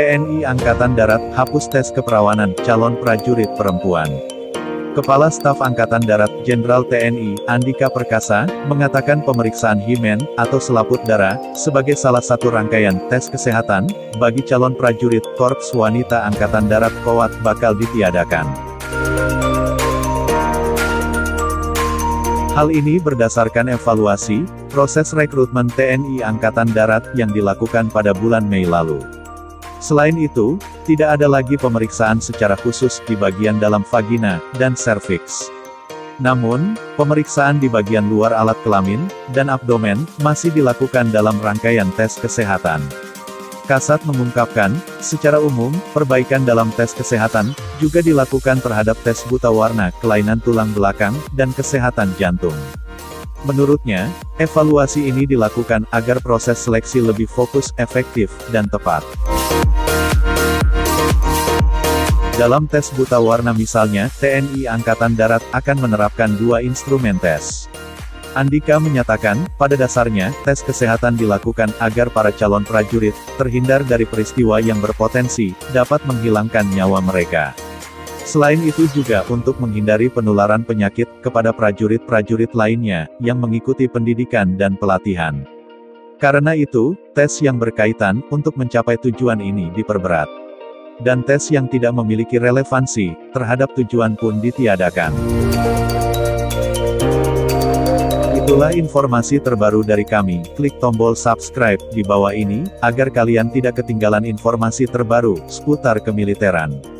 TNI Angkatan Darat, hapus tes keperawanan, calon prajurit perempuan. Kepala Staf Angkatan Darat, Jenderal TNI, Andika Perkasa, mengatakan pemeriksaan himen, atau selaput darah, sebagai salah satu rangkaian tes kesehatan, bagi calon prajurit Korps Wanita Angkatan Darat Kowad bakal ditiadakan. Hal ini berdasarkan evaluasi, proses rekrutmen TNI Angkatan Darat yang dilakukan pada bulan Mei lalu. Selain itu, tidak ada lagi pemeriksaan secara khusus di bagian dalam vagina dan serviks. Namun, pemeriksaan di bagian luar alat kelamin dan abdomen masih dilakukan dalam rangkaian tes kesehatan. Kasat mengungkapkan, secara umum, perbaikan dalam tes kesehatan juga dilakukan terhadap tes buta warna, kelainan tulang belakang, dan kesehatan jantung. Menurutnya, evaluasi ini dilakukan agar proses seleksi lebih fokus, efektif, dan tepat. Dalam tes buta warna misalnya, TNI Angkatan Darat akan menerapkan dua instrumen tes. Andika menyatakan, pada dasarnya, tes kesehatan dilakukan agar para calon prajurit terhindar dari peristiwa yang berpotensi dapat menghilangkan nyawa mereka. Selain itu juga untuk menghindari penularan penyakit kepada prajurit-prajurit lainnya yang mengikuti pendidikan dan pelatihan. Karena itu, tes yang berkaitan untuk mencapai tujuan ini diperberat. Dan tes yang tidak memiliki relevansi terhadap tujuan pun ditiadakan. Itulah informasi terbaru dari kami. Klik tombol subscribe di bawah ini, agar kalian tidak ketinggalan informasi terbaru seputar kemiliteran.